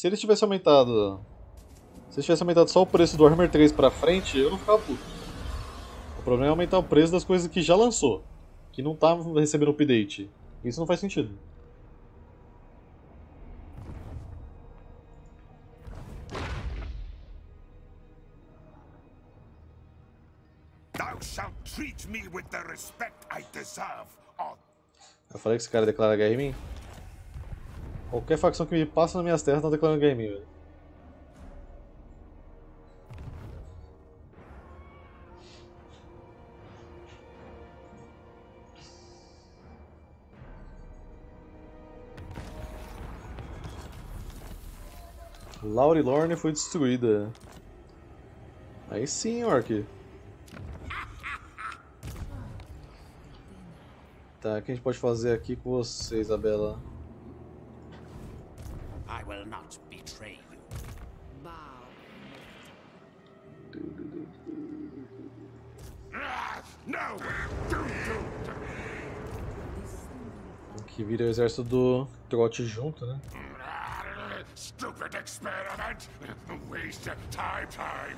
Se eles tivessem aumentado... Se eles tivessem aumentado só o preço do Warhammer 3 pra frente, eu não ficava puto. O problema é aumentar o preço das coisas que já lançou, que não tá recebendo update. Isso não faz sentido. Eu falei que esse cara declara guerra em mim? Qualquer facção que me passa nas minhas terras não declara guerra em mim, velho. Laurylorn foi destruída. Aí sim, Orky. Tá, o que a gente pode fazer aqui com você, Isabela? I will not betray you. Aqui vira o exército do trote junto, né? Stupid experiment! Wasted time!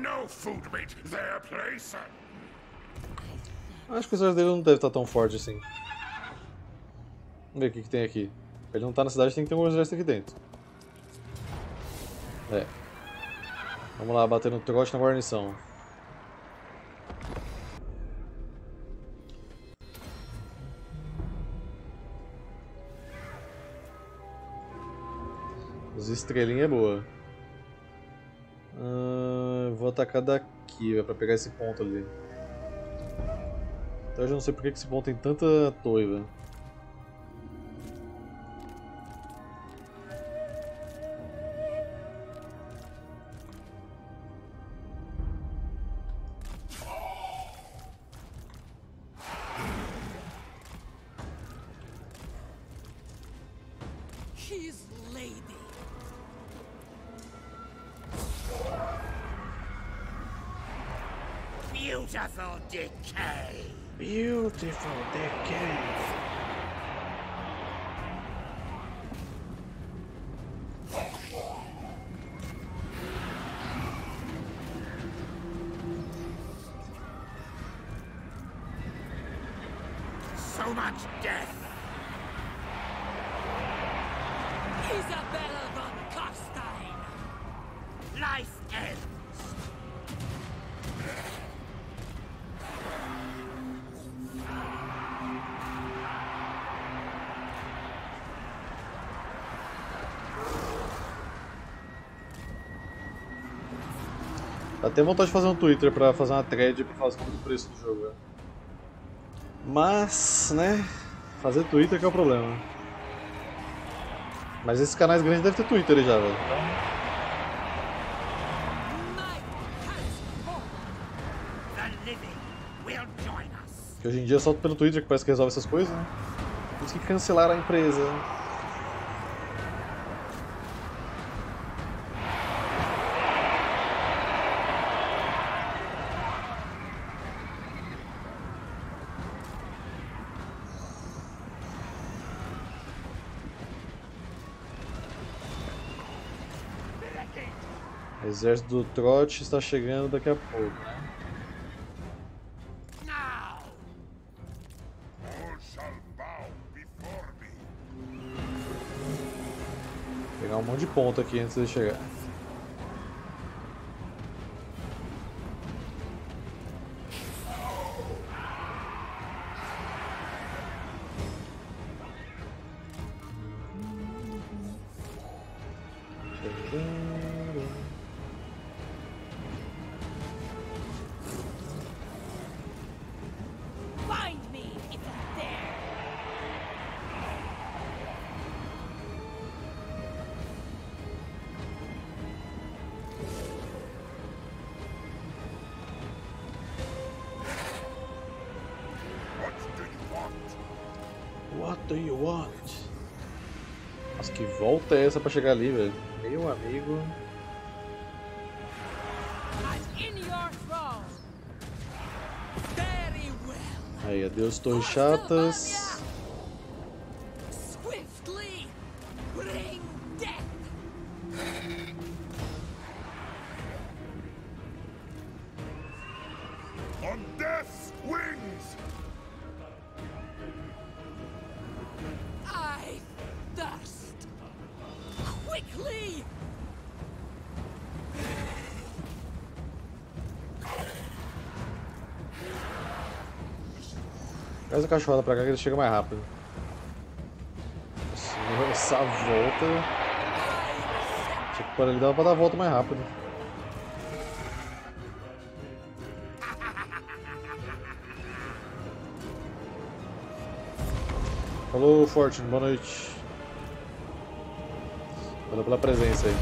No food meet their place! Acho que o exército dele não deve estar tão forte assim. Vamos ver o que, que tem aqui. Pra ele não estar na cidade, tem que ter um exército aqui dentro. É. Vamos lá, bater no trote na guarnição. Estrelinha é boa. Vou atacar daqui, pra pegar esse ponto ali. Então eu já não sei porque que esse ponto tem tanta toiva. Isabela von Karstein. Life ends. Dá até vontade de fazer um Twitter pra fazer uma thread pra falar sobre o preço do jogo. Mas, né? Fazer Twitter que é o problema. Mas esses canais grandes devem ter Twitter aí já, velho. Que hoje em dia é só pelo Twitter que parece que resolve essas coisas, né? Por isso que cancelaram a empresa. O exército do trote está chegando daqui a pouco. Vou pegar um monte de ponto aqui antes de chegar. Nossa, que volta é essa pra chegar ali, velho? Meu amigo. Aí, adeus torres chatas. swiftly! Bring death! On death's wings! I thirst! Quickly! Traz a cachorrada pra cá que ele chega mais rápido. Essa volta. Tinha que parar, ele dava pra dar a volta mais rápido. Falou, Fortune, boa noite. Valeu pela presença aí.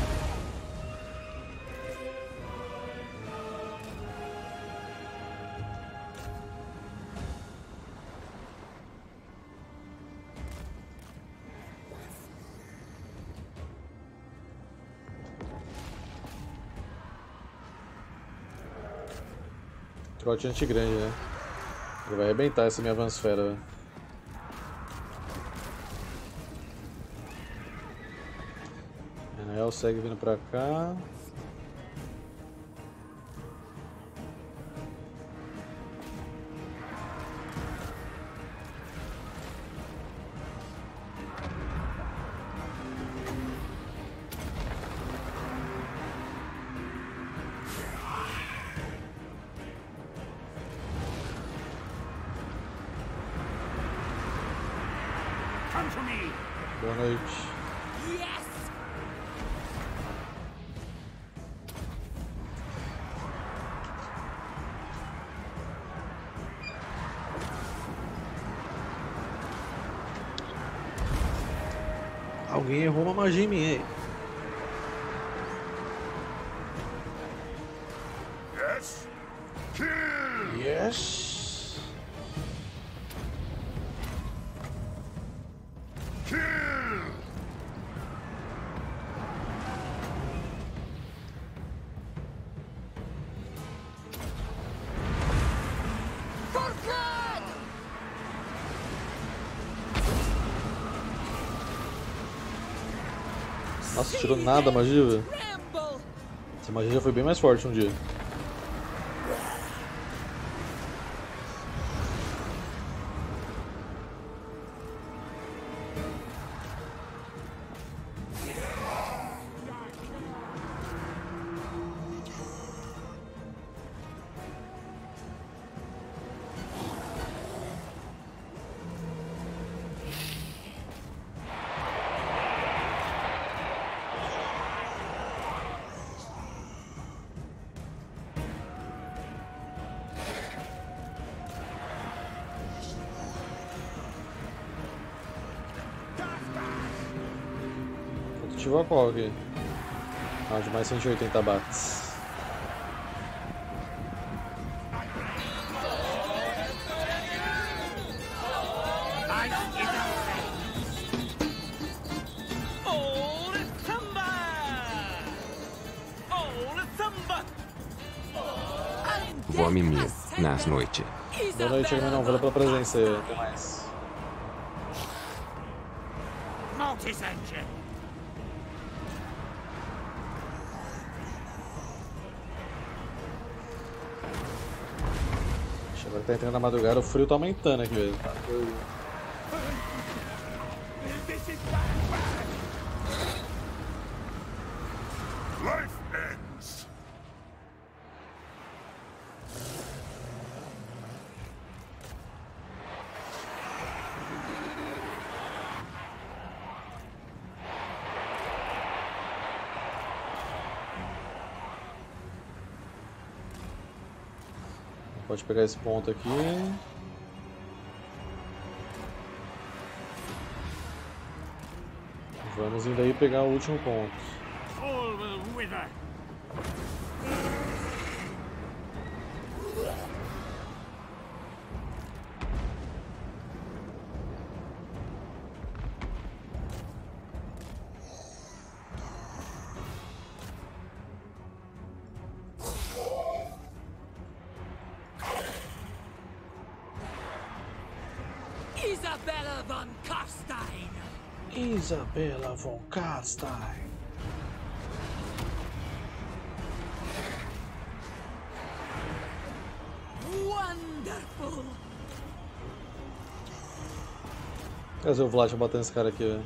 Trote grande, né? Ele vai arrebentar essa minha Vansfera, velho. Anael segue vindo pra cá. Boa noite. Alguém errou uma magia em mim aí. Yes. Kill. Yes. Nossa, tirou nada a magia, velho. Essa magia já foi bem mais forte um dia. Ativou a qual aqui? Ah, de mais 180 bats. Vou mimir nas noites. Boa noite, irmão. Valeu pela presença. Até mais. Agora que tá entrando na madrugada, o frio tá aumentando aqui mesmo. Pode pegar esse ponto aqui. Vamos ainda aí pegar o último ponto. Isabela von Karstein. Isabela von Karstein. Wonderful. Cadê o Vlad batendo esse cara aqui, velho?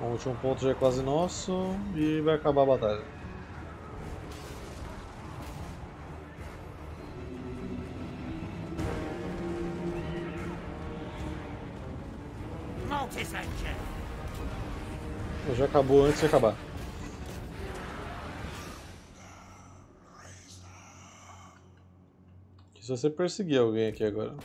O último ponto já é quase nosso e vai acabar a batalha. Já acabou antes de acabar. Se você perseguir alguém aqui agora.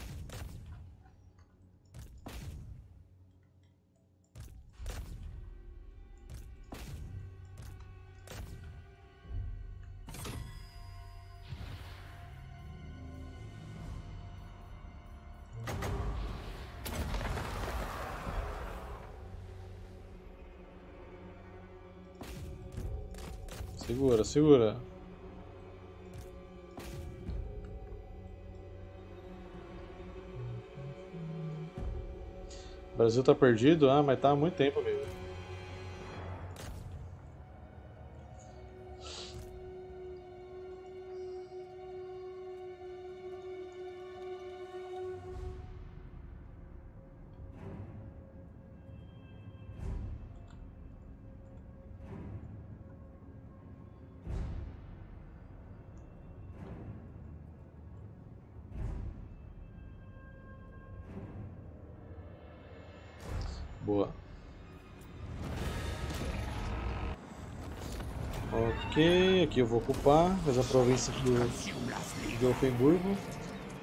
Segura, segura. O Brasil tá perdido? Ah, mas tá há muito tempo mesmo. Boa. Ok, aqui eu vou ocupar, mas a província de Ofenburgo.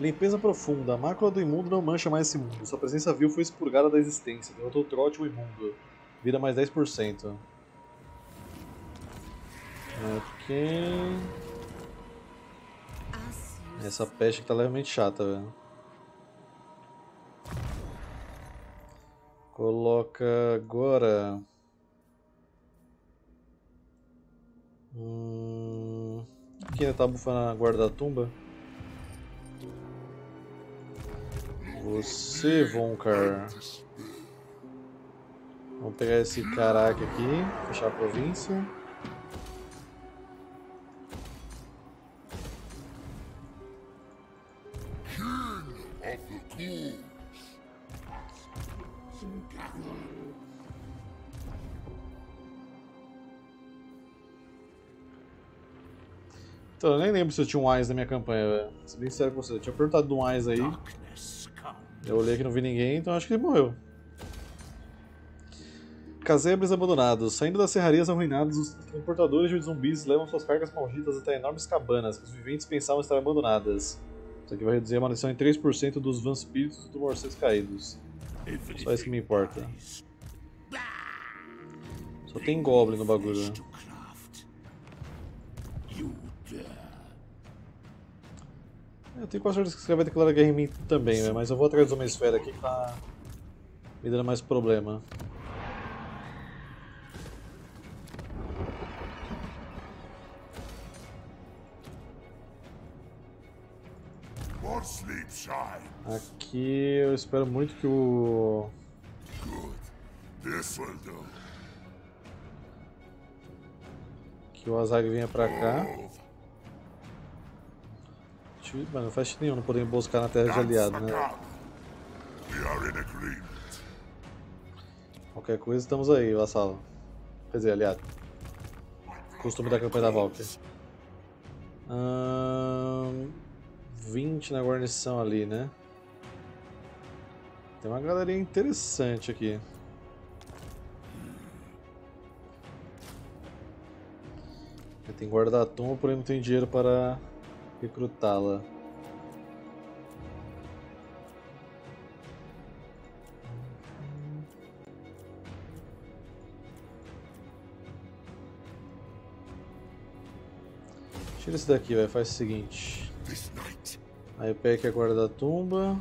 Limpeza profunda. A mácula do imundo não mancha mais esse mundo. Sua presença vil foi expurgada da existência. Derrotou o trote o imundo. Vira mais 10%. Ok. Essa peste que tá levemente chata, velho. Coloca agora. Aqui ainda tá bufando a guarda-tumba. Você, Voncar. Vamos pegar esse caraca aqui, fechar a província. Então, eu nem lembro se eu tinha um Ice na minha campanha, velho. Se bem sério com você, eu tinha perguntado de um Ice aí. Eu olhei que não vi ninguém, então acho que ele morreu. Casebres abandonados. Saindo das serrarias arruinadas, os transportadores de zumbis levam suas cargas malditas até enormes cabanas que os viventes pensavam estar abandonadas. Isso aqui vai reduzir a maldição em 3% dos vampiros e dos morcegos caídos. Só isso que me importa. Só tem Goblin no bagulho. Eu tenho quase certeza que você vai declarar guerra em mim também, né? Mas eu vou atrás de uma esfera aqui que tá me dando mais problema. Aqui eu espero muito que o... que o Azhag venha pra cá. Mano, não faz sentido nenhum não poder emboscar na terra de aliado, né? Qualquer coisa, estamos aí, vassalo. Quer dizer, aliado. Costume da campanha da Valkyra. 20 na guarnição ali, né? Tem uma galerinha interessante aqui. Eu tenho guarda-tumba, porém não tenho dinheiro para... recrutá-la. Tira esse daqui, vai. Faz o seguinte. Aí pega a guarda-tumba.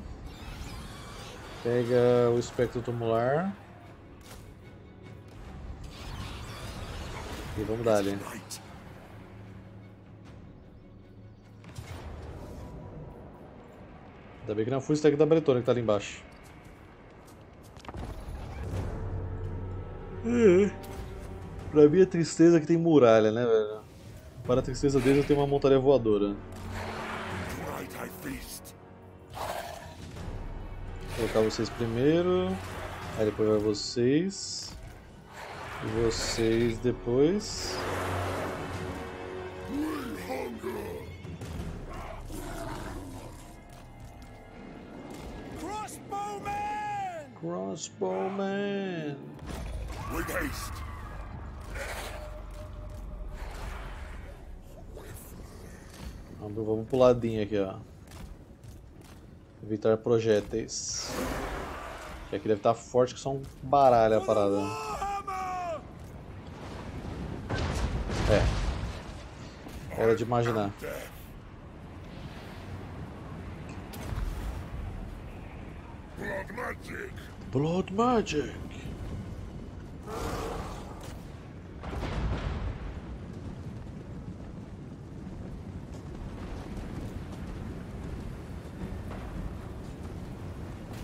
Pega o espectro tumular. E vamos dar ali. Ainda bem que não fui o stack da Bretona que tá ali embaixo. Pra mim é tristeza que tem muralha, né, velho? Para a tristeza deles eu tenho uma montaria voadora. Vou colocar vocês primeiro, aí depois vai vocês. E vocês depois. Crossbowman! With haste! Vamos pro ladinho aqui, ó. Evitar projéteis. E aqui deve estar forte que só um baralho a parada. É. Hora de imaginar. Blood Magic!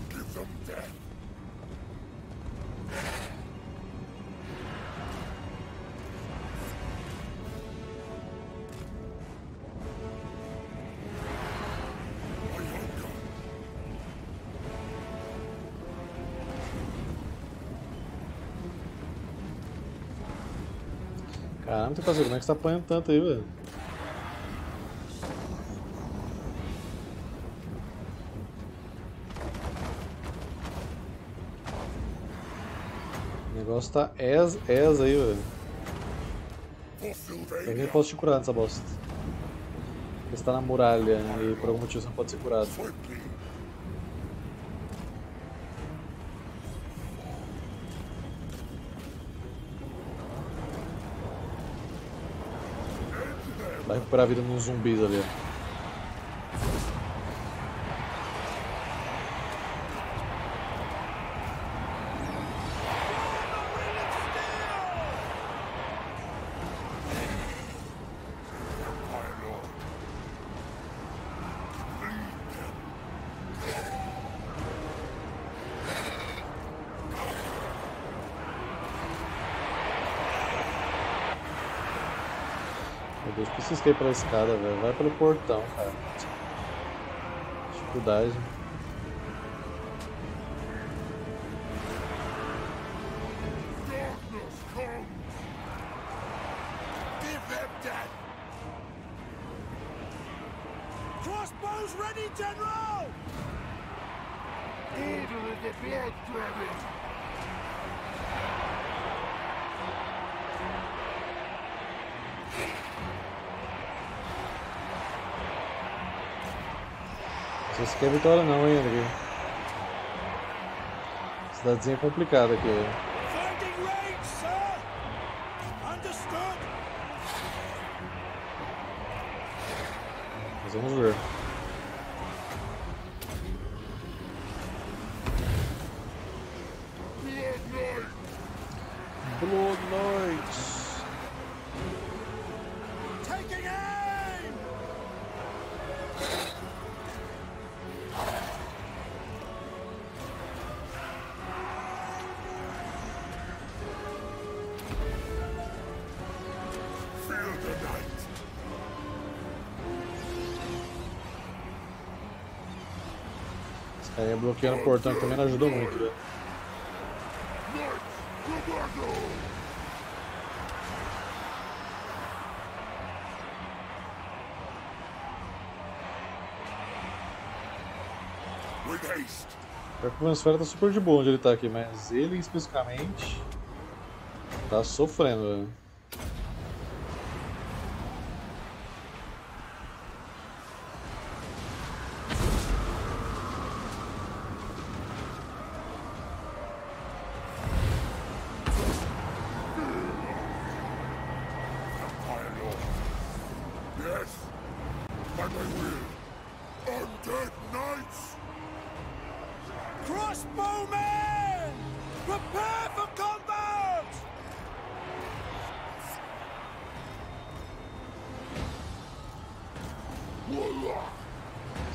Give them death. Caramba, tem que fazer, como é que você tá apanhando tanto aí, velho? O negócio tá essa aí, velho. Eu nem posso te curar nessa bosta. Porque você tá na muralha e por algum motivo você não pode ser curado. Vai recuperar a vida nos zumbis ali. Preciso cair pela escada, velho. Vai pelo portão, cara. Dificuldade. Crossbows ready, General! Evil is the Black Dragon! Não sei se quer vitória não, hein, André. Cidadezinha é complicada aqui. Mas vamos ver. Blood Knights. Taking aim! É, bloqueando o portão também não ajudou muito, né? Pior que o Vansfera tá super de boa onde ele tá aqui, mas ele especificamente tá sofrendo, velho.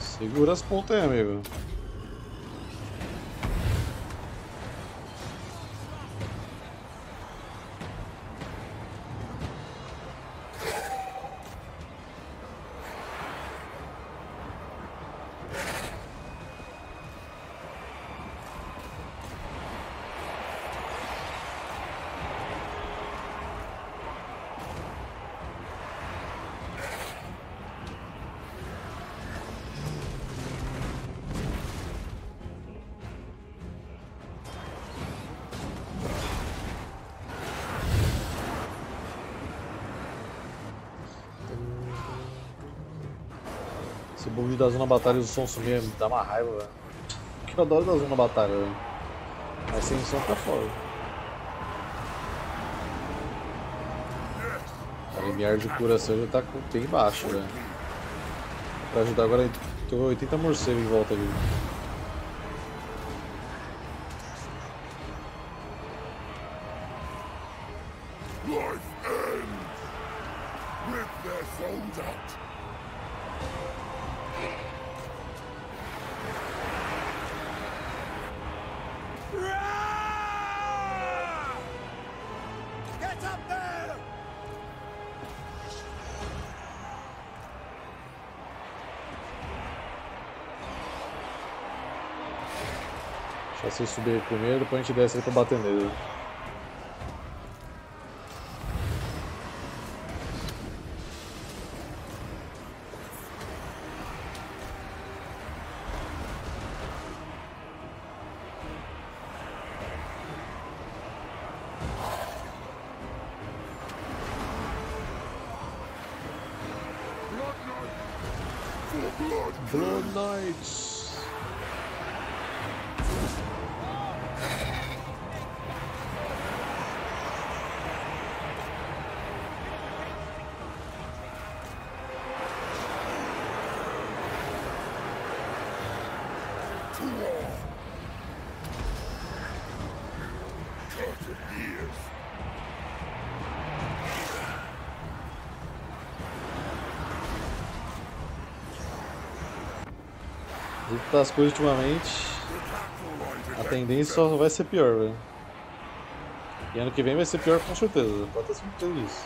Segura as pontas aí, amigo. Esse bug da zona batalha e o som sumir dá uma raiva, velho. O que eu adoro da zona batalha, velho. Mas sem som tá foda. A limiar de curação já tá bem baixo, velho. Pra ajudar agora, tem 80 morcegos em volta ali. Deixa eu subir primeiro, depois a gente desce ali pra bater nele. Das coisas ultimamente, a tendência só vai ser pior, velho. E ano que vem vai ser pior com certeza, pode ter certeza disso.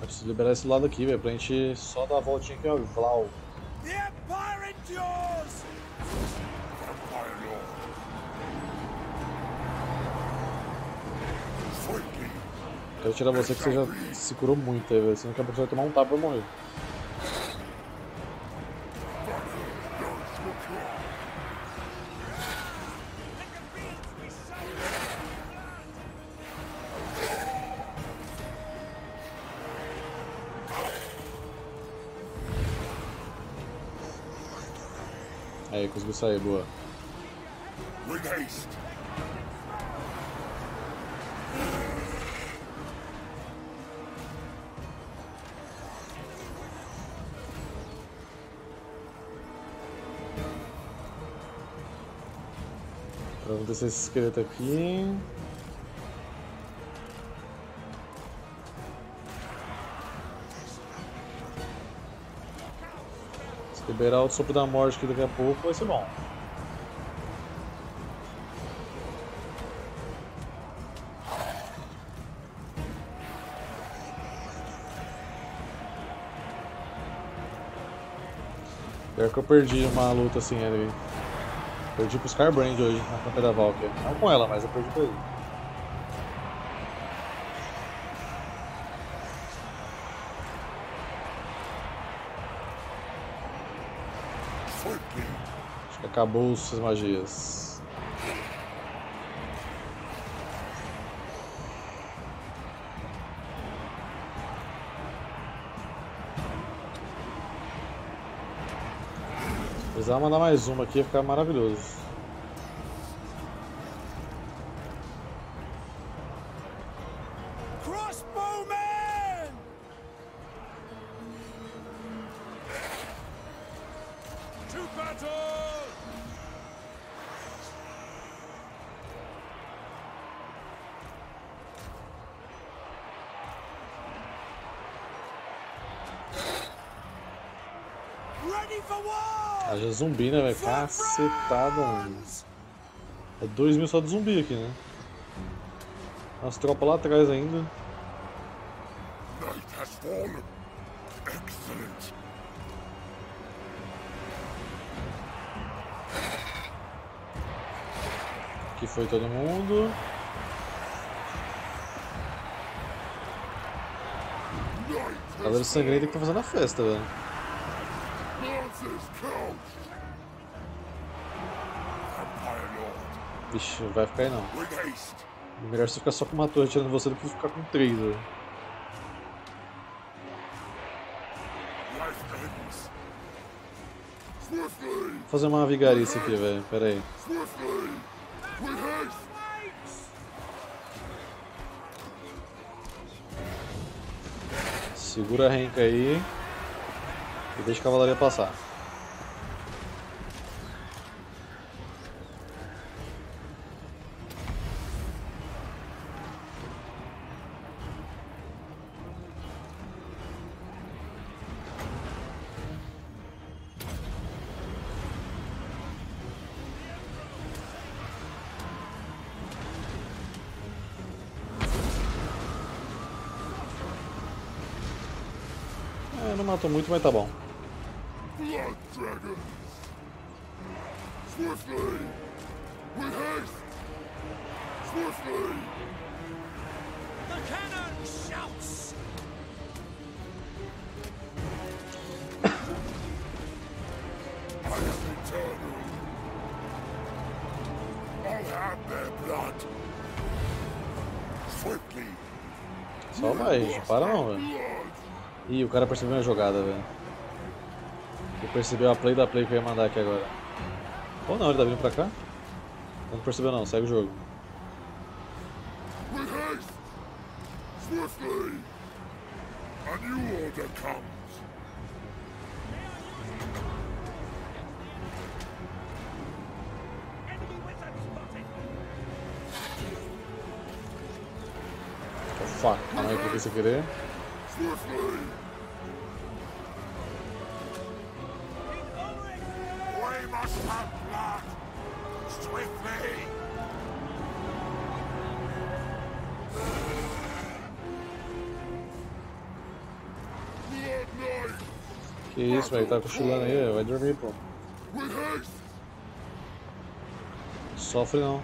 Eu preciso liberar esse lado aqui, velho, pra gente só dar a voltinha aqui, ó, Vlau. Quero tirar você que você já se curou muito aí, velho, senão que a pessoa vai tomar um tapa e morrer. Conseguiu sair, boa. Vamos descer esse esqueleto aqui. Liberar o sopro da morte que daqui a pouco vai ser bom. Pior que eu perdi uma luta assim ali. Perdi pro Skarbrand hoje na campanha da Valkyra. Não com ela, mas eu perdi pra ele. Acabou suas magias. Se precisar mandar mais uma aqui, ia ficar maravilhoso. Haja zumbi, né, velho? Cacetada, mano. É 2000 só de zumbi aqui, né? Nossa, tropa lá atrás ainda. knight has fallen. Excellent. Aqui foi todo mundo. A galera sangrenta que tá fazendo a festa, velho. Vixe, não vai ficar aí não. É melhor você ficar só com uma torre tirando você do que ficar com três, velho. Vou fazer uma vigarice aqui, velho. Pera aí. Segura a Henk aí e deixa a cavalaria passar. Não matou muito, mas tá bom. Black Dragon. Swiftly. With haste. Swiftly. The cannon shouts. I am eternal. I'll have their blood. Swiftly. Só vai, para não, velho. Ih, o cara percebeu a jogada, velho. Ele percebeu a play da play que eu ia mandar aqui agora. Ou não, ele tá vindo pra cá? Não percebeu não, segue o jogo. Oh, fuck, calma aí, por que você querer? Que isso, velho, tá cochilando aí, vai dormir, pô. Sofre não.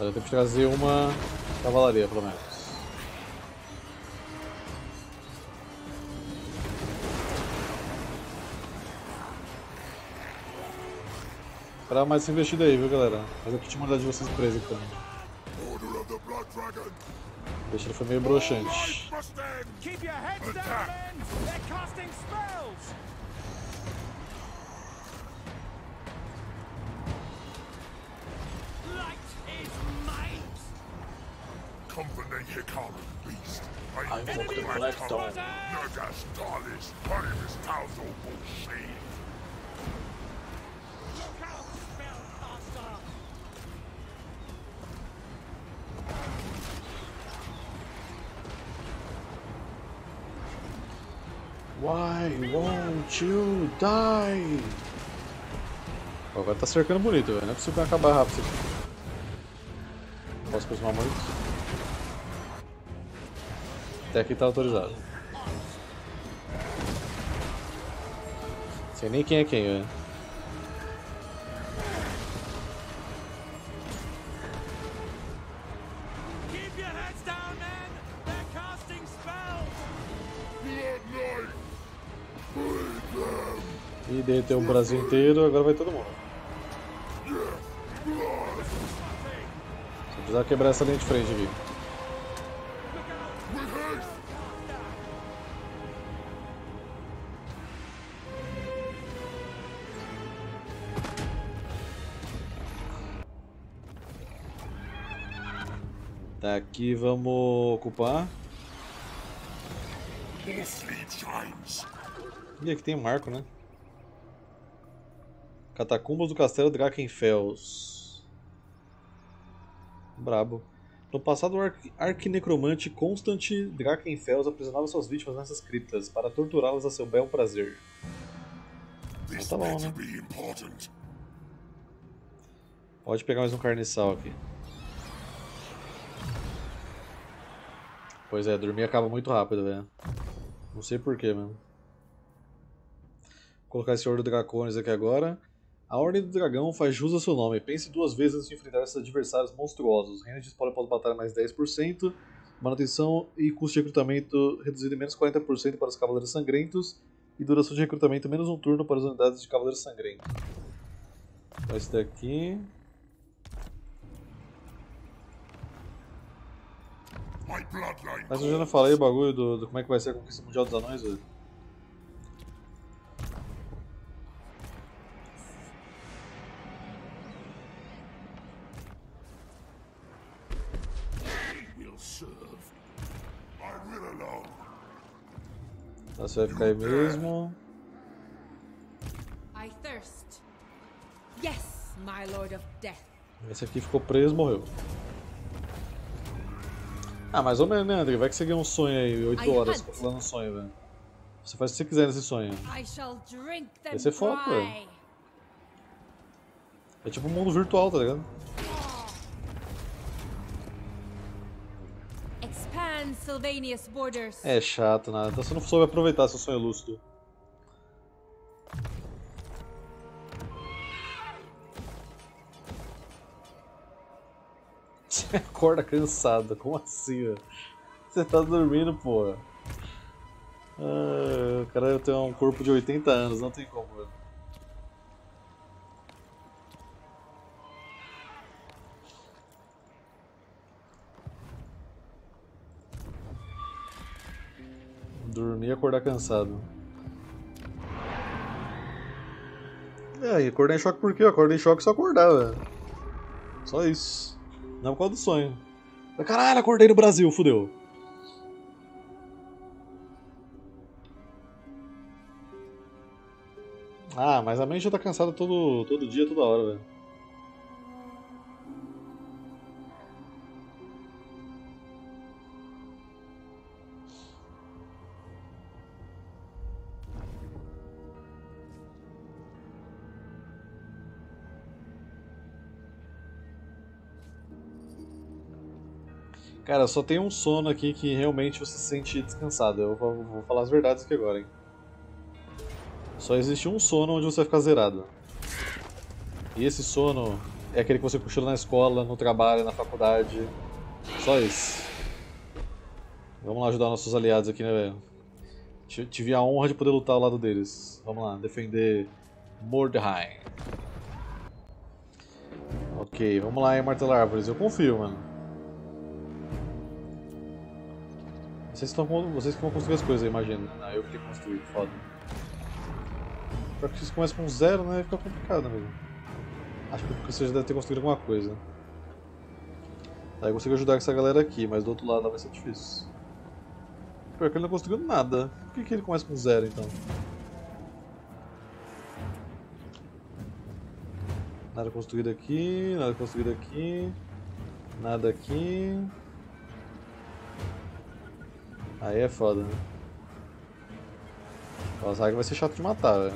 Eu tenho que trazer uma cavalaria, pelo menos. Esperava mais essa investida aí, viu, galera? Mas eu tinha mandado de vocês presa aqui também. Deixa ele foi meio broxante. Why won't you die? Oh, agora tá cercando bonito, velho. Não é possível acabar rápido. Posso consumar muito? Até aqui tá autorizado. Sei nem quem é quem, velho. E derreteu o Brasil inteiro, agora vai todo mundo. Só precisar quebrar essa linha de frente aqui. Tá, aqui vamos ocupar. E aqui tem um marco, né? Catacumbas do Castelo Drakenfels. Brabo. No passado, o arquinecromante Constant Drakenfels aprisionava suas vítimas nessas criptas para torturá-las a seu bel prazer. Mas tá bom, né? Pode pegar mais um carniçal aqui. Pois é, dormir acaba muito rápido, velho. Não sei porquê mesmo. Vou colocar esse Ordo Dracones aqui agora. A Ordem do Dragão faz jus ao seu nome. Pense duas vezes antes de enfrentar esses adversários monstruosos. Reino de Espole após batalha mais 10%. Manutenção e custo de recrutamento reduzido em menos 40% para os Cavaleiros Sangrentos. E duração de recrutamento menos um turno para as unidades de Cavaleiros Sangrentos. Então, esse daqui... Mas eu já não falei o bagulho do como é que vai ser a conquista mundial dos anões, velho. Tá, você vai ficar aí mesmo. Esse aqui ficou preso, morreu. Ah, mais ou menos, né, André? Vai que você ganha um sonho aí, 8 horas, falando um sonho, velho. Você faz o que você quiser nesse sonho. Vai ser foda, velho. É tipo um mundo virtual, tá ligado? É chato, nada. Então você não soube aproveitar seu sonho lúcido. Você acorda cansado, como assim, velho? Você tá dormindo, porra. Ah, cara, eu tenho um corpo de 80 anos, não tem como, velho. Dormir e acordar cansado. É, e acordar em choque por quê? Acordar em choque só acordar, velho. Só isso. Não é por causa do sonho. Caralho, acordei no Brasil, fudeu. Ah, mas a mente já tá cansada todo dia, toda hora, velho. Cara, só tem um sono aqui que realmente você se sente descansado. Eu vou falar as verdades aqui agora, hein. Só existe um sono onde você vai ficar zerado. E esse sono é aquele que você cochila na escola, no trabalho, na faculdade. Só isso. Vamos lá ajudar nossos aliados aqui, né, velho. Tive a honra de poder lutar ao lado deles. Vamos lá, defender Mordheim. Ok, vamos lá, hein, martelar árvores. Eu confio, mano. Vocês que vão construir as coisas, imagina. Ah, eu que tenho que construir, foda. Pra que vocês começam com zero, né? Fica complicado mesmo. Acho que você já deve ter construído alguma coisa. Tá, eu consigo ajudar essa galera aqui, mas do outro lado vai ser difícil. Porque ele não construiu nada. Por que ele começa com zero, então? Nada construído aqui, nada construído aqui. Nada aqui. Aí é foda, né? O Azhag vai ser chato de matar, velho.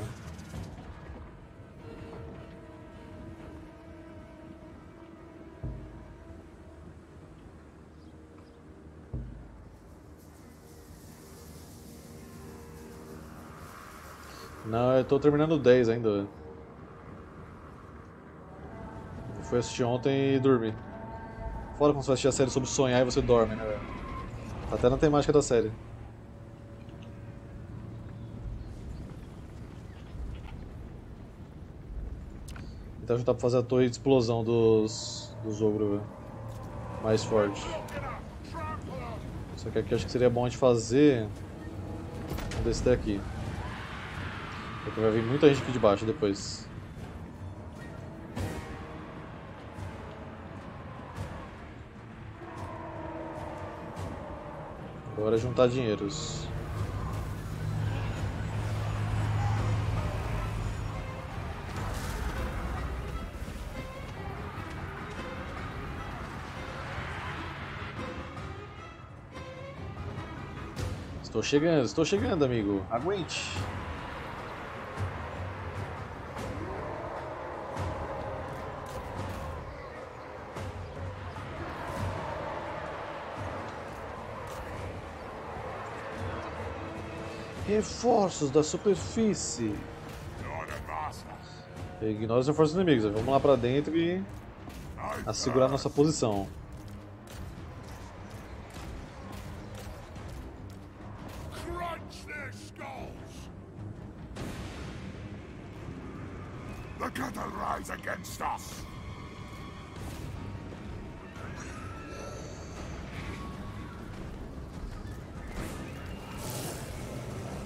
Não, eu tô terminando 10 ainda, velho. Fui assistir ontem e dormi. Fora quando você assistir a série sobre sonhar e você dorme, né, velho? Até na temática da série. Então já dá pra fazer a torre de explosão dos ogros, velho. Mais forte. Só que aqui acho que seria bom a gente fazer um desse daqui. Porque vai vir muita gente aqui de baixo depois. Agora é juntar dinheiros. Estou chegando, amigo. Aguente. Reforços da superfície. Ignora os reforços inimigos. Vamos lá para dentro e assegurar nossa posição.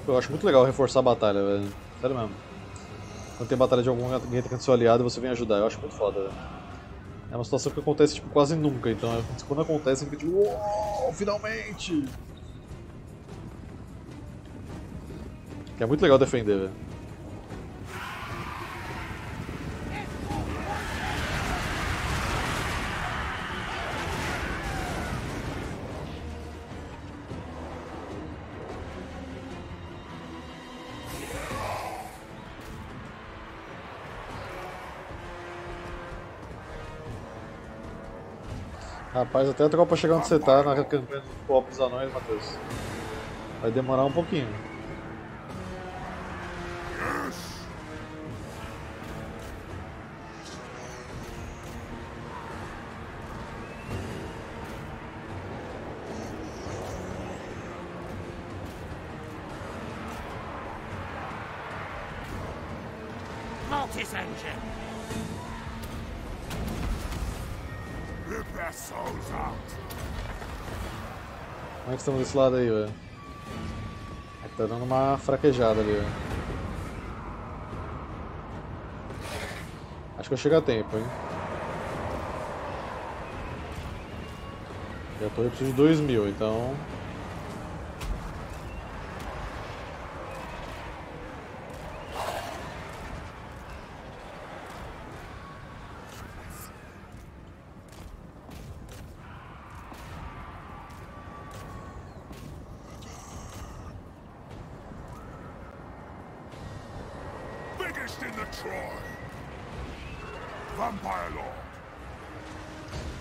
Eu acho muito legal reforçar a batalha, velho. Sério mesmo. Quando tem batalha de algum guerreiro contra seu aliado, você vem ajudar. Eu acho muito foda, velho. É uma situação que acontece tipo, quase nunca, então quando acontece, eu fico tipo, uou, finalmente! É muito legal defender, velho. Rapaz, até a tropa chegar onde você tá na campanha do Copa dos Anões, Matheus. Vai demorar um pouquinho. Como é que estamos desse lado aí, velho? Tá dando uma fraquejada ali, velho. Acho que eu chego a tempo, hein? Já tô preciso de 2000, então...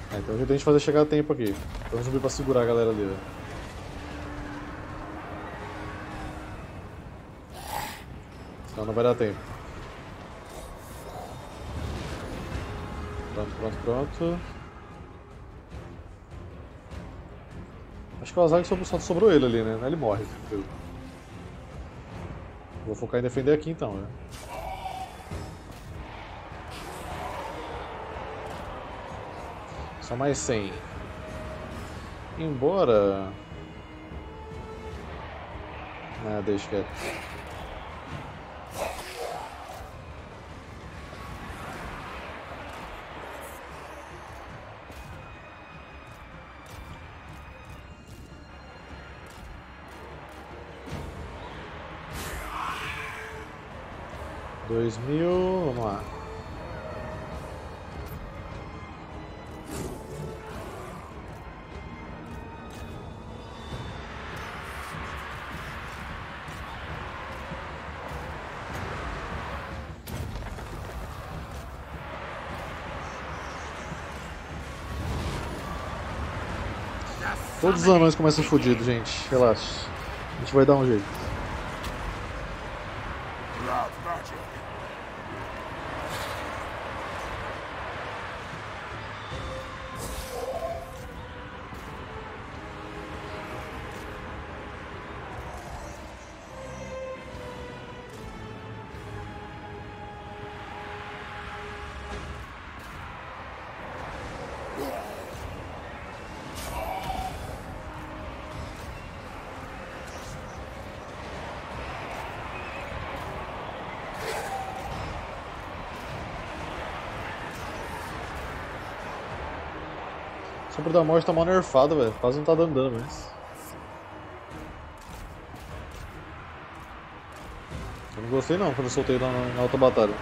Então a gente fazer chegar a tempo aqui. Vamos subir pra segurar a galera ali. Senão não vai dar tempo. Pronto, pronto, pronto. Acho que o Azhag só sobrou ele ali, né? Ele morre. Vou focar em defender aqui então, né? Só mais 100. Embora... Ah, deixa quieto. É. 2000, vamos lá. Todos os anões começam fodidos, gente. Relaxa. A gente vai dar um jeito. O sombra da morte tá mal nerfado, velho. Quase não tá dando dano, mas... gostei não, quando eu soltei na outra batalha.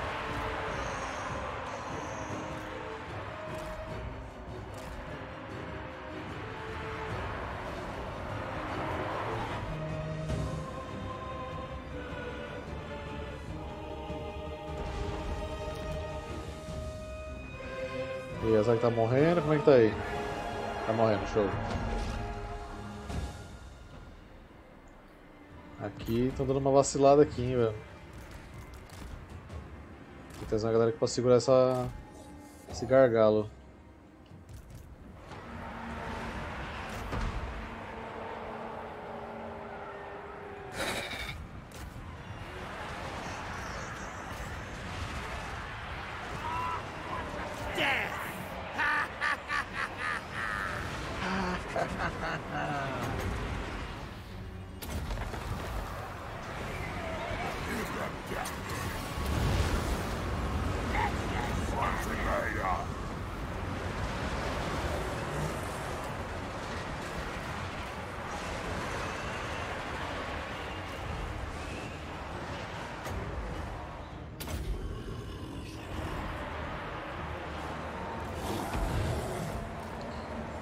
E a Azhag tá morrendo, como é que tá aí? Tá morrendo, show. Aqui, estão dando uma vacilada aqui, hein, velho. Tem que trazer uma galera aqui pra segurar esse gargalo.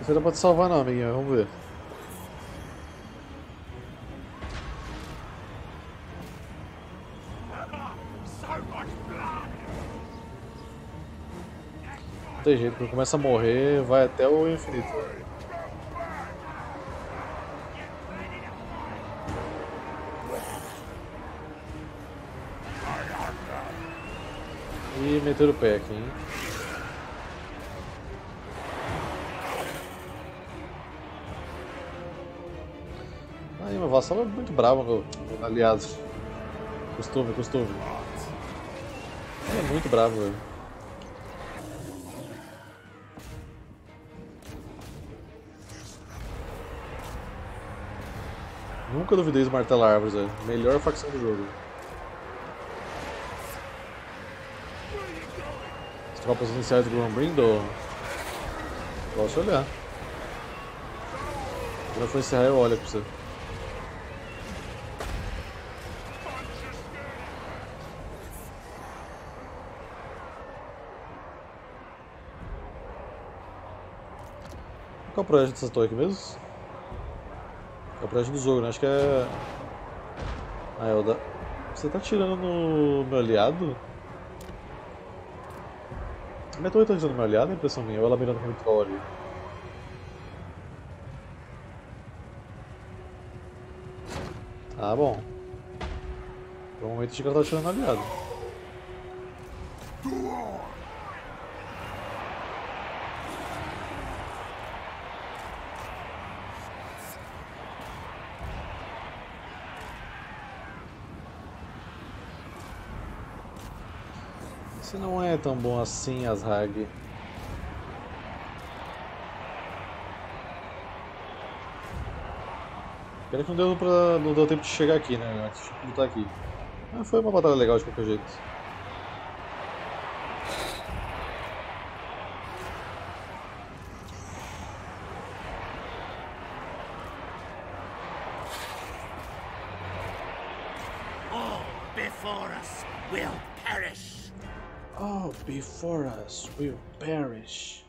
Você não pode salvar não, amiguinho, vamos ver. Não tem jeito, quando começa a morrer, vai até o infinito. E meter o pé aqui, hein? O Vassal é muito bravo, meu aliado. Costume. Ele é muito bravo, velho. Nunca duvidei de martelar árvores, velho. Melhor facção do jogo. As tropas iniciais do Glormbrindo. Posso olhar. Quando eu for encerrar, eu olho pra você. Qual é o projeto dessa torre aqui mesmo? É o projeto do Zogro, né? Acho que é... Ah, é o da... Você tá atirando no meu aliado? A minha torre tá atirando no meu aliado, é impressão minha. Ou ela mirando com o troll ali? Ah, bom. Por um momento achei que ela tá atirando no aliado. Você não é tão bom assim, Azhag. Pena que não deu tempo de chegar aqui, né? Antes de lutar aqui. Mas foi uma batalha legal de qualquer jeito. Before us will perish.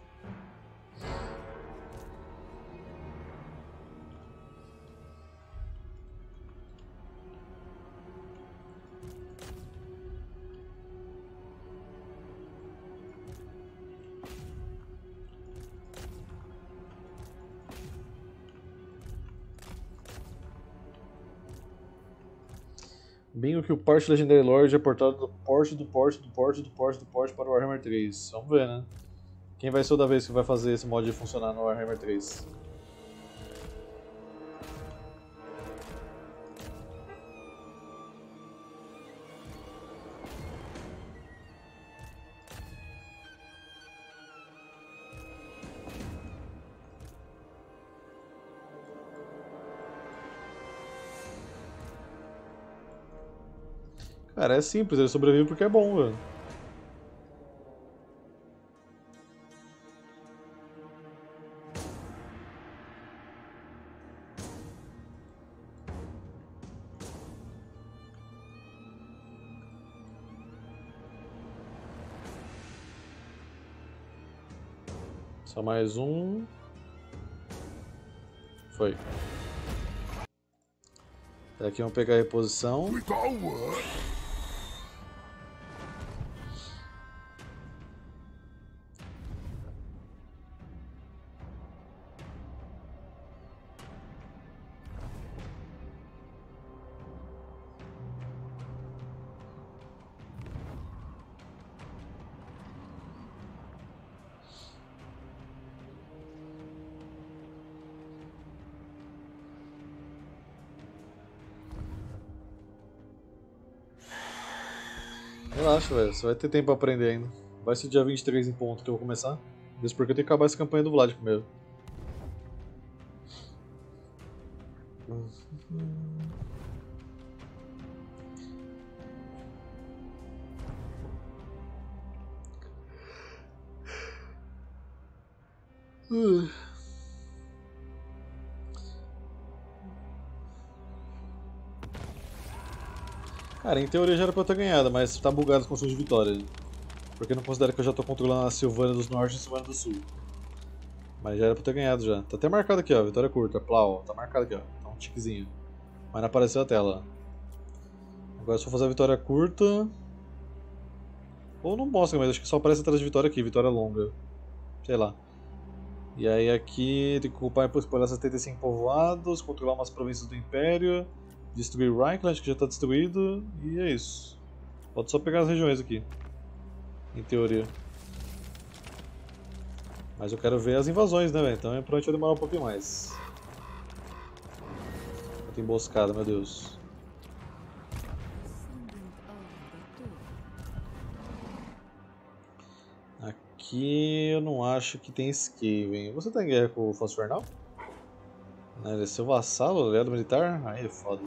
Bem, o que o Porte Legendary Lord é portado do porte para o Warhammer 3. Vamos ver, né? Quem vai ser o da vez que vai fazer esse mod funcionar no Warhammer 3? Cara, é simples, ele sobrevive porque é bom, velho. Só mais um. Foi. Daqui vamos pegar a reposição. Relaxa, velho. Você vai ter tempo pra aprender ainda. Vai ser dia 23 em ponto que eu vou começar. Isso porque eu tenho que acabar essa campanha do Vlad primeiro. Cara, em teoria já era pra eu ter ganhado, mas tá bugado com o de vitória. Porque não considero que eu já tô controlando a Silvânia dos Norte e a Silvânia do Sul. Mas já era pra eu ter ganhado já. Tá até marcado aqui, ó. Vitória curta. Plau, ó. Tá marcado aqui, ó. Tá um tiquezinho. Mas não apareceu a tela. Agora se eu fazer a vitória curta... Ou não mostra, mas acho que só aparece atrás de vitória aqui. Vitória longa. Sei lá. E aí aqui tem que ocupar e espalhar 75 povoados, controlar umas províncias do Império... Destruir Reikland, que já está destruído, e é isso. Pode só pegar as regiões aqui, em teoria. Mas eu quero ver as invasões, né, velho? Então é provavelmente vai demorar um pouquinho mais. Tô emboscado, meu Deus. Aqui eu não acho que tem Skaven. Você tá em guerra com o Fosfernal? Ele é seu vassalo, aliado militar? Aí é foda.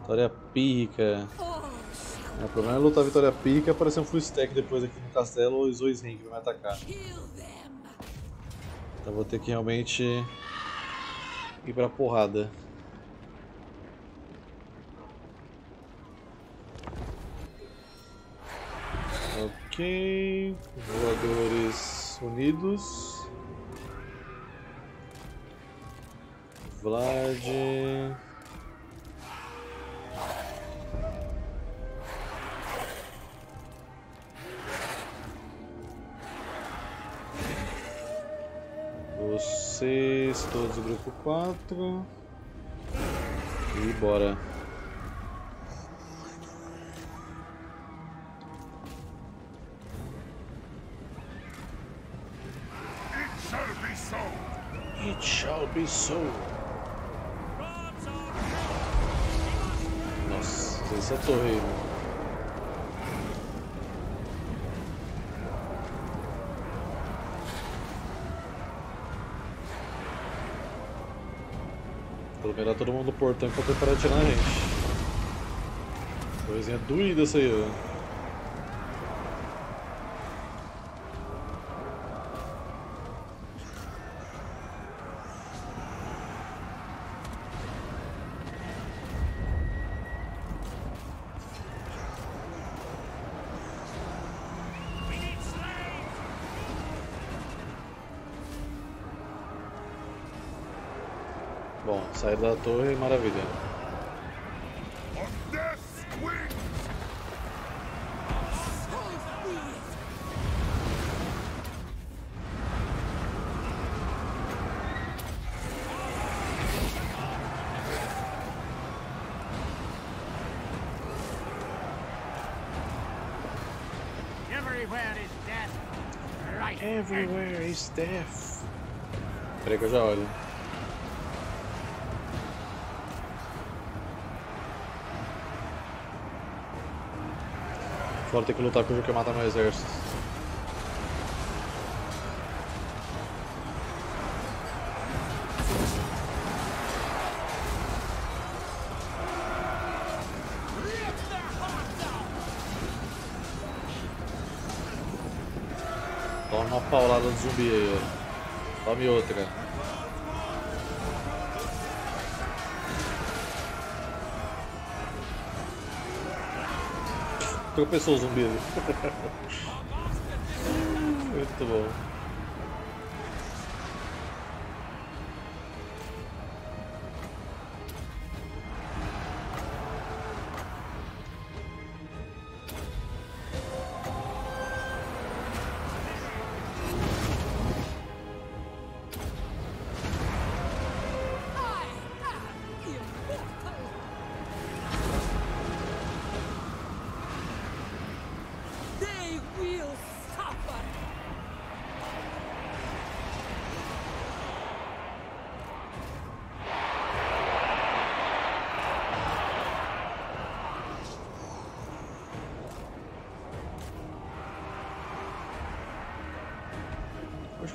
Vitória pírrica. O problema é lutar a vitória pírrica e aparecer um full stack depois aqui no castelo ou os dois Henk vão me atacar. Então vou ter que realmente ir pra porrada. Ok, voadores unidos. Vlad. Vocês, todos do grupo 4. E bora. It shall be so. Nossa, essa torre aí. Vou pegar todo mundo no portão pra tentar atirar a gente. Coisinha doída essa aí, ó. Bom, sair da torre, maravilha. Everywhere is death. Peraí que eu já olho. Agora tem que lutar com o jogo que mata meu exército. Toma uma paulada do zumbi aí, ó. Tome outra. Tropeçou o zumbi. Muito bom.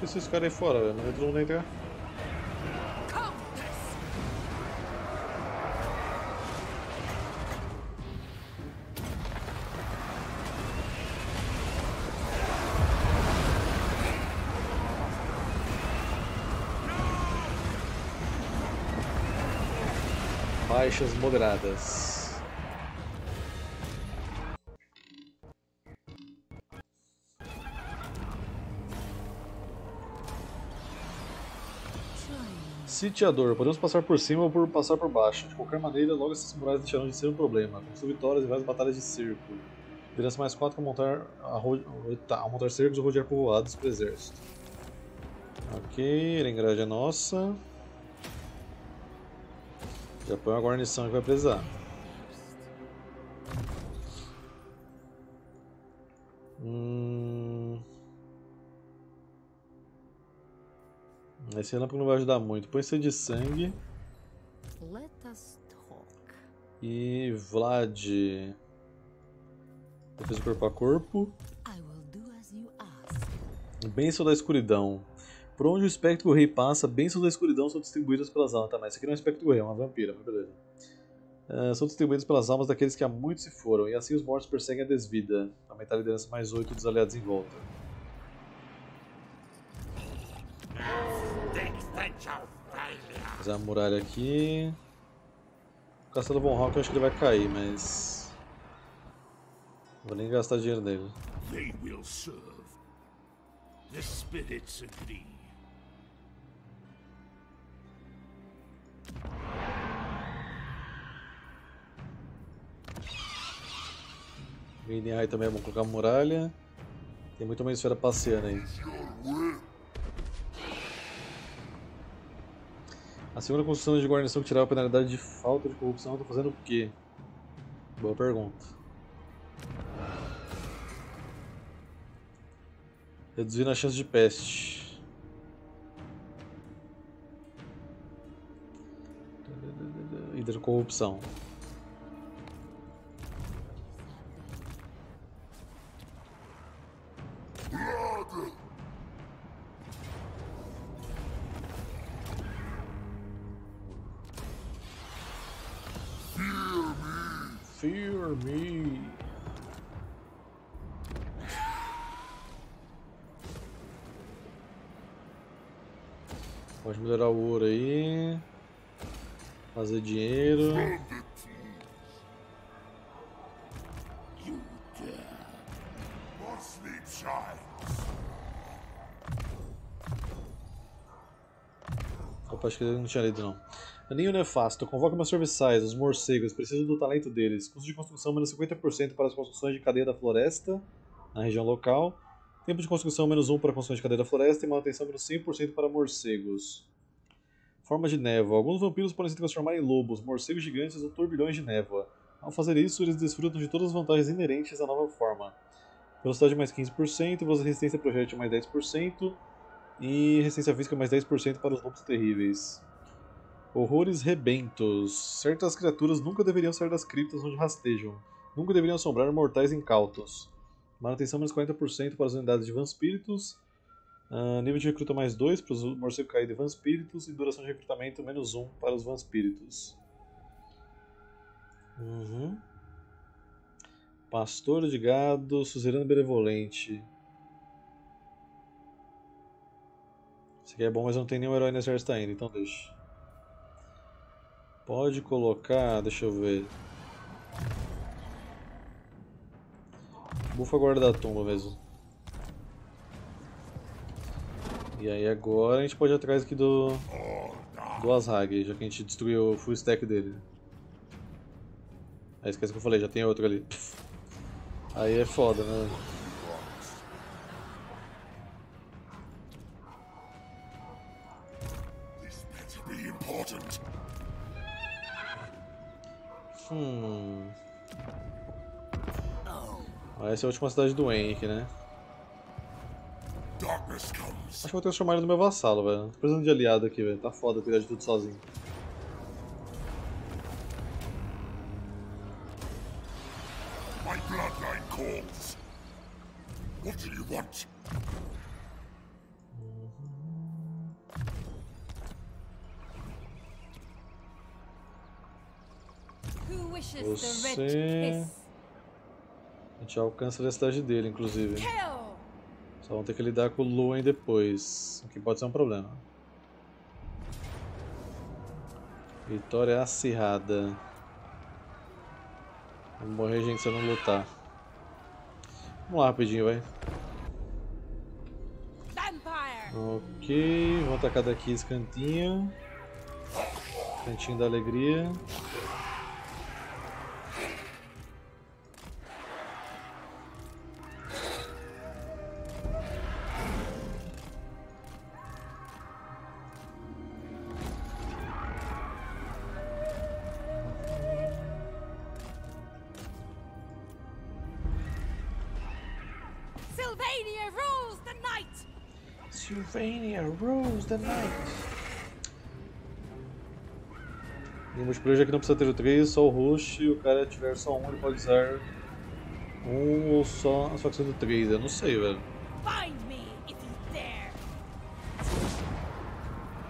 Esses caras aí fora, velho. Não é todo mundo entrar. Baixas moderadas. Sitiador, podemos passar por cima ou por passar por baixo. De qualquer maneira, logo essas muralhas deixarão de ser um problema. Com vitórias e várias batalhas de cerco. Liderança mais 4 para montar cercos ou rodear povoados para o exército. Ok, a engrenagem é nossa. Já põe a guarnição que vai precisar. Esse relâmpago não vai ajudar muito. Põe sede de sangue. E Vlad. Defesa corpo a corpo. Bênção da escuridão. Por onde o espectro do rei passa, bênçãos da escuridão são distribuídas pelas almas. Tá, mas isso aqui não é um espectro do rei, é uma vampira, mas beleza. São distribuídas pelas almas daqueles que há muito se foram. E assim os mortos perseguem a desvida. Aumentar a liderança mais 8 dos aliados em volta. Fazer a muralha aqui. O castelo von Rock eu acho que ele vai cair, mas não vou nem gastar dinheiro nele. Aí também é bom colocar a muralha. Tem muito mais esfera passeando aí. A segunda construção de guarnição que tirava a penalidade de falta de corrupção, eu tô fazendo o quê? Boa pergunta. Reduzindo a chance de peste. Hidro corrupção. Pode melhorar o ouro aí. Fazer dinheiro. Opa, acho que ele não tinha lido não. Aninho nefasto, convoca meus serviçais, os morcegos, preciso do talento deles. Custo de construção menos 50% para as construções de cadeia da floresta na região local. Tempo de construção menos 1 para construção de cadeia da floresta e manutenção menos 100% para morcegos. Forma de névoa. Alguns vampiros podem se transformar em lobos, morcegos gigantes ou turbilhões de névoa. Ao fazer isso, eles desfrutam de todas as vantagens inerentes à nova forma. Velocidade mais 15%, resistência a projétil mais 10% e resistência física mais 10% para os lobos terríveis. Horrores rebentos. Certas criaturas nunca deveriam sair das criptas onde rastejam. Nunca deveriam assombrar mortais incautos. Manutenção menos 40% para as unidades de Vanspíritos, nível de recruta mais 2 para os morcegos caídos de Vanspíritos e duração de recrutamento menos 1 para os Vanspíritos. Pastor de gado, suzerano benevolente. Isso aqui é bom, mas não tem nenhum herói nesse exército ainda, então deixa. Pode colocar, deixa eu ver. Bufa guarda-tumba mesmo. E aí agora a gente pode ir atrás aqui do Azhag, já que a gente destruiu o full stack dele. Aí esquece que eu falei, já tem outro ali. Aí é foda, né? Ah, essa é a última cidade do Henk, né? Acho que vou transformar ele no meu vassalo, velho. Tô precisando de aliado aqui, velho. Tá foda cuidar de tudo sozinho. My bloodline calls. What do you want? Você... A gente alcança a cidade dele, inclusive. Só vão ter que lidar com o Luan depois, o que pode ser um problema. Vitória acirrada. Vamos morrer, gente, se eu não lutar. Vamos lá rapidinho, vai. Ok, vamos atacar daqui esse cantinho. Cantinho da alegria. Silvânia rules the night. E o multiplayer já que não precisa ter o 3, só o host, e o cara tiver só um, ele pode usar um ou só a facção do 3, eu não sei, velho.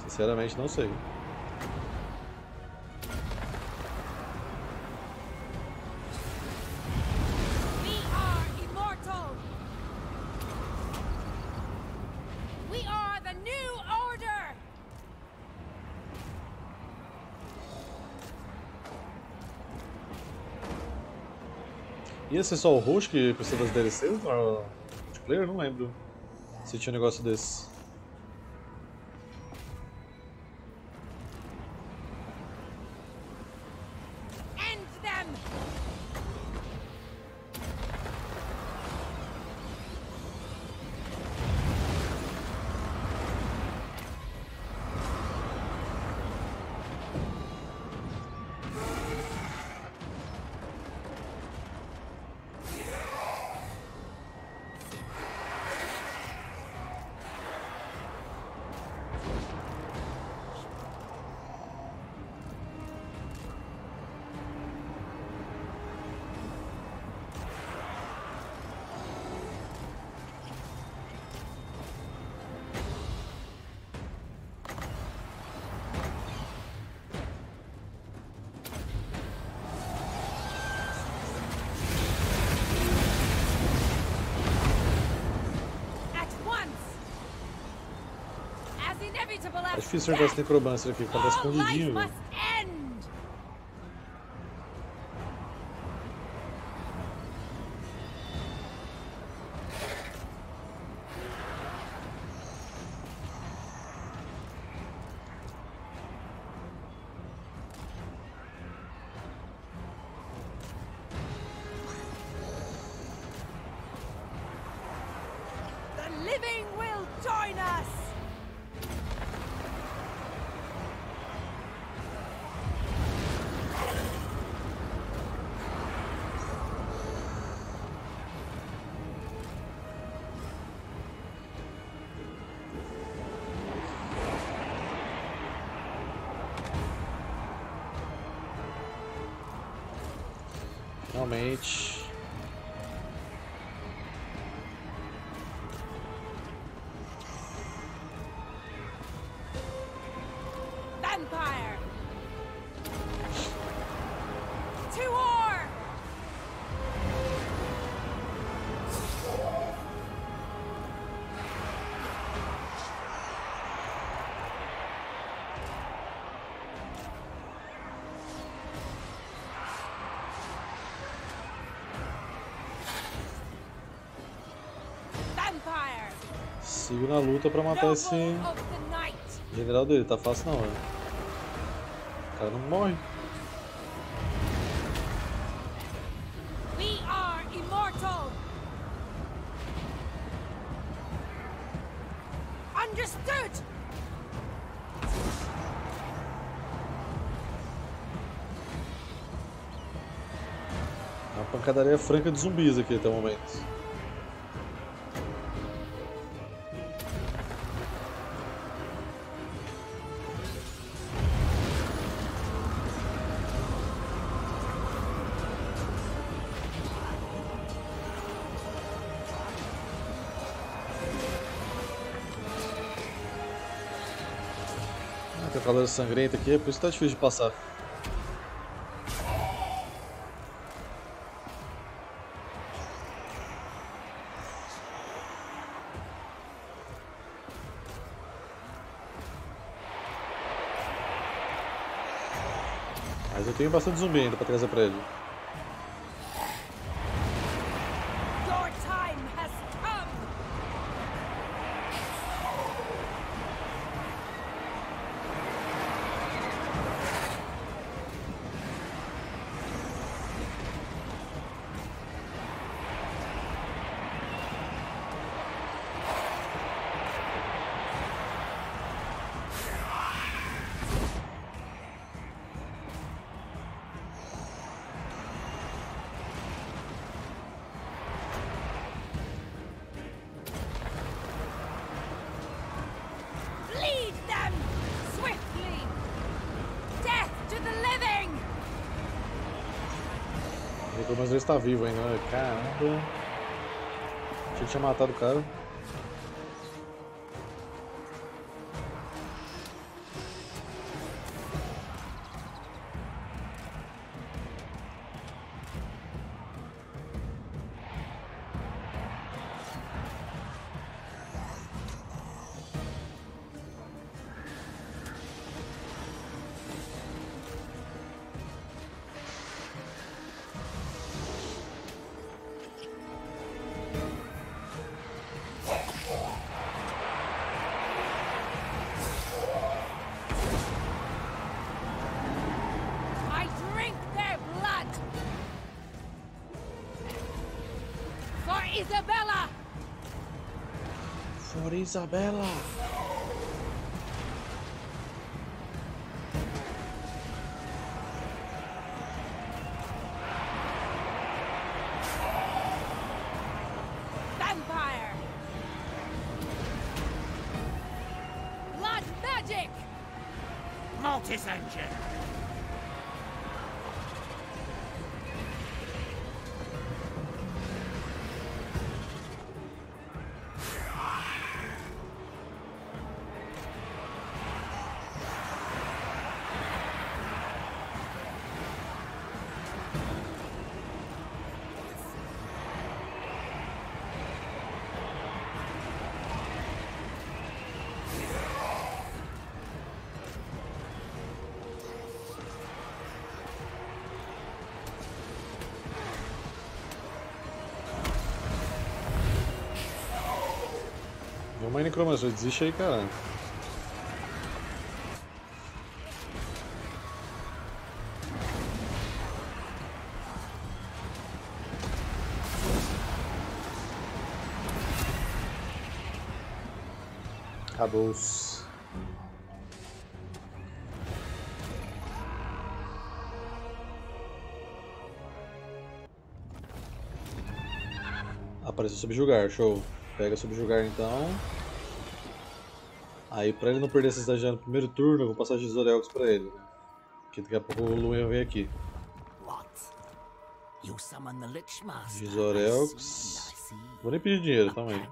Sinceramente não sei. Ia ser só o host que precisa das DLCs no multiplayer? Não lembro se tinha um negócio desse. É difícil acertar esse necromancer aqui, tá escondidinho. Realmente. Vampire. To war. sigo na luta pra matar esse general dele. Tá fácil não, velho. O cara não morre. Uma pancadaria franca de zumbis aqui até o momento. Cavaleiros Sangrentos aqui, por isso tá difícil de passar. Mas eu tenho bastante zumbi ainda pra trazer pra ele. Mas ele está vivo ainda, né? Caramba. Achei que tinha matado o cara. Isabela! For Isabela! Vampire! Blood magic! Mortis engine! Mas necromancia, desiste aí, cara. Acabou-se. Apareceu subjugar, show. Pega subjugar então. Aí pra ele não perder essa cidade no primeiro turno, eu vou passar o Gizorelx pra ele, né? Porque daqui a pouco o Luan vem aqui. Gizorelx. Vou nem pedir dinheiro, calma aí.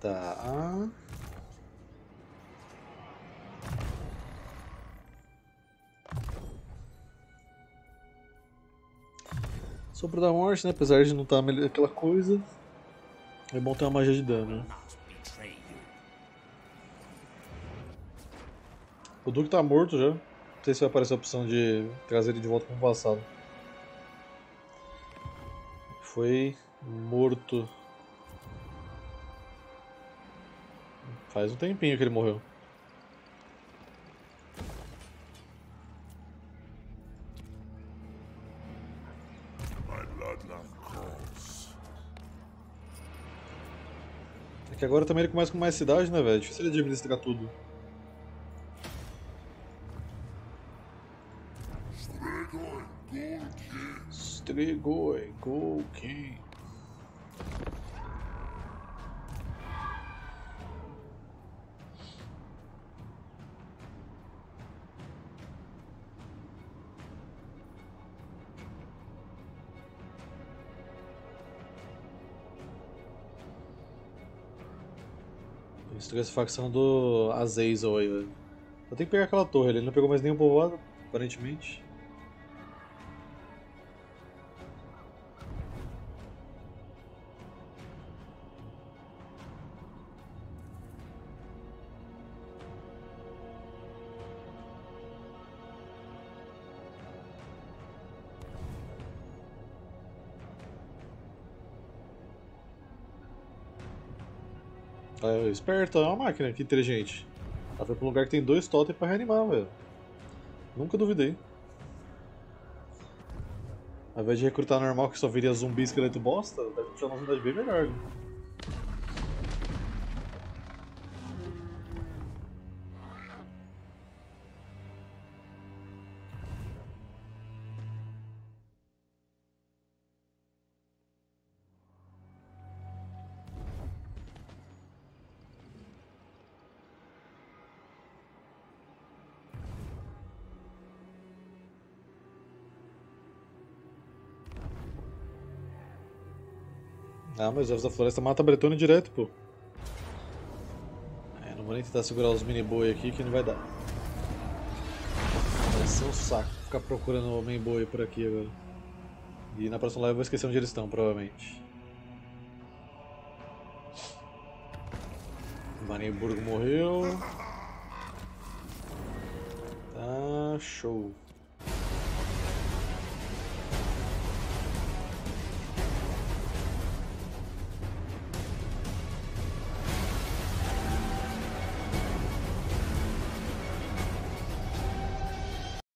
Tá. Sopro da morte, né? Apesar de não estar aquela coisa, é bom ter uma magia de dano, né? O Duque tá morto já. sei se vai aparecer a opção de trazer ele de volta para o passado. Foi morto. Faz um tempinho que ele morreu. É que agora também ele começa com mais cidade, né, velho? Difícil ele administrar tudo. Stregoi Golkin. Destruiu essa facção do Azazel aí, velho. Só tem que pegar aquela torre ali, ele não pegou mais nenhum povoado, aparentemente. Esperto, é uma máquina, que inteligente. Ela foi pra um lugar que tem dois totem pra reanimar, velho. Nunca duvidei. Ao invés de recrutar normal que só viria zumbi esqueleto bosta, deve puxar uma unidade bem melhor. Né? Ah, mas os elfos da floresta matam a Bretona direto, pô. É, não vou nem tentar segurar os mini-boi aqui que não vai dar. Vai ser um saco ficar procurando o main-boi por aqui agora. E na próxima live eu vou esquecer onde eles estão, provavelmente. O Marienburgo morreu. Tá, show.